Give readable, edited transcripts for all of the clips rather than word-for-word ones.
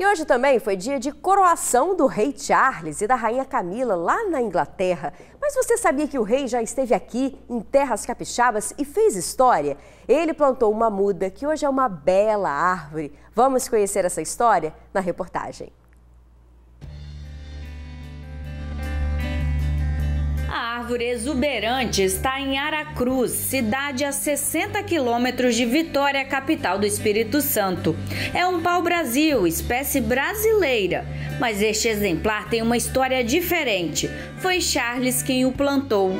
E hoje também foi dia de coroação do rei Charles e da rainha Camila lá na Inglaterra. Mas você sabia que o rei já esteve aqui, em terras capixabas, e fez história? Ele plantou uma muda que hoje é uma bela árvore. Vamos conhecer essa história na reportagem. A árvore exuberante está em Aracruz, cidade a 60 quilômetros de Vitória, capital do Espírito Santo. É um pau Brasil, espécie brasileira, mas este exemplar tem uma história diferente. Foi Charles quem o plantou.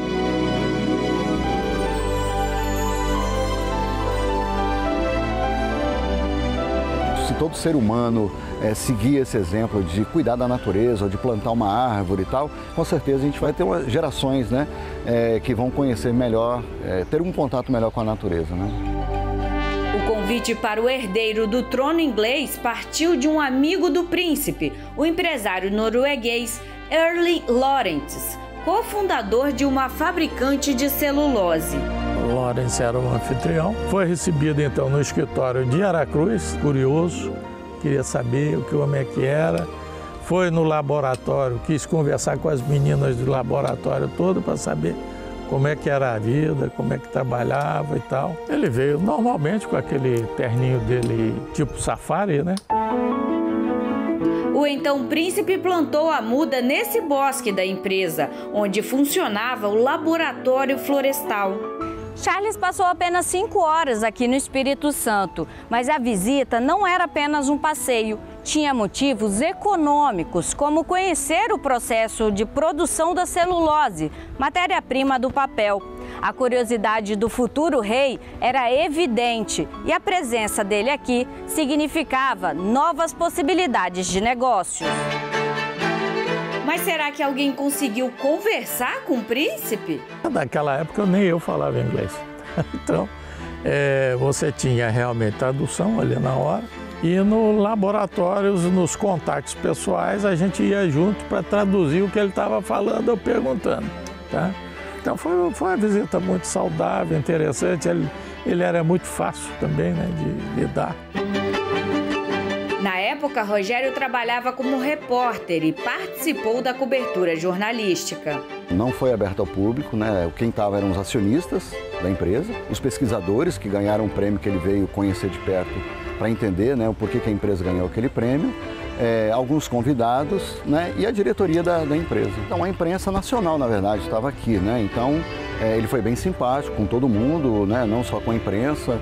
Se todo ser humano seguir esse exemplo de cuidar da natureza, ou de plantar uma árvore e tal, com certeza a gente vai ter gerações, né, que vão conhecer melhor, ter um contato melhor com a natureza, né? O convite para o herdeiro do trono inglês partiu de um amigo do príncipe, o empresário norueguês Erling Lorentzen, cofundador de uma fabricante de celulose. Lorentzen era o anfitrião, foi recebido então no escritório de Aracruz, curioso, queria saber o que o homem é que era, foi no laboratório, quis conversar com as meninas do laboratório todo para saber como é que era a vida, como é que trabalhava e tal. Ele veio normalmente com aquele terninho dele tipo safari, né? O então príncipe plantou a muda nesse bosque da empresa, onde funcionava o laboratório florestal. Charles passou apenas 5 horas aqui no Espírito Santo, mas a visita não era apenas um passeio. Tinha motivos econômicos, como conhecer o processo de produção da celulose, matéria-prima do papel. A curiosidade do futuro rei era evidente e a presença dele aqui significava novas possibilidades de negócios. Mas será que alguém conseguiu conversar com o príncipe? Naquela época nem eu falava inglês. Então, você tinha realmente tradução ali na hora. E no laboratório, nos contatos pessoais, a gente ia junto para traduzir o que ele estava falando ou perguntando, tá? Então foi uma visita muito saudável, interessante. Ele era muito fácil também, né, de lidar. Na época, Rogério trabalhava como repórter e participou da cobertura jornalística. Não foi aberto ao público, né? Quem estava eram os acionistas da empresa, os pesquisadores que ganharam o prêmio que ele veio conhecer de perto para entender, né, o porquê que a empresa ganhou aquele prêmio, alguns convidados, né, e a diretoria da empresa. Então a imprensa nacional, na verdade, estava aqui, né? Então ele foi bem simpático com todo mundo, né? Não só com a imprensa,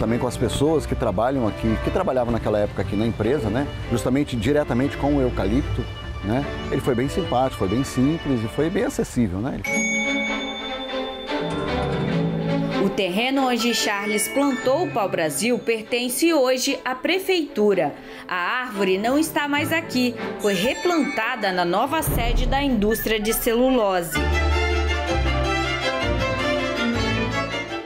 também com as pessoas que trabalham aqui, que trabalhavam naquela época aqui na empresa, né? Justamente diretamente com o eucalipto, né? Ele foi bem simpático, foi bem simples e foi bem acessível, né? O terreno onde Charles plantou o Pau Brasil pertence hoje à prefeitura. A árvore não está mais aqui, foi replantada na nova sede da indústria de celulose.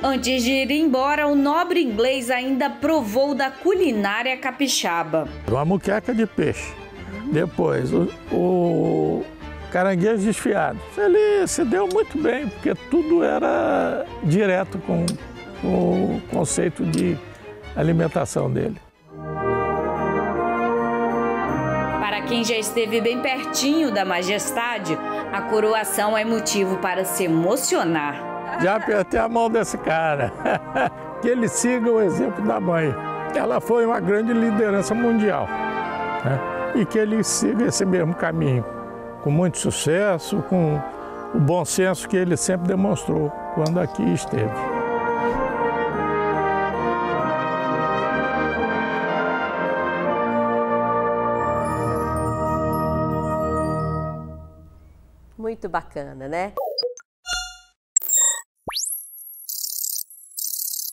Antes de ir embora, o nobre inglês ainda provou da culinária capixaba. Uma muqueca de peixe, depois o caranguejo desfiado. Ele se deu muito bem, porque tudo era direto com o conceito de alimentação dele. Para quem já esteve bem pertinho da majestade, a coroação é motivo para se emocionar. Já apertei a mão desse cara, que ele siga o exemplo da mãe. Ela foi uma grande liderança mundial, né? E que ele siga esse mesmo caminho, com muito sucesso, com o bom senso que ele sempre demonstrou quando aqui esteve. Muito bacana, né?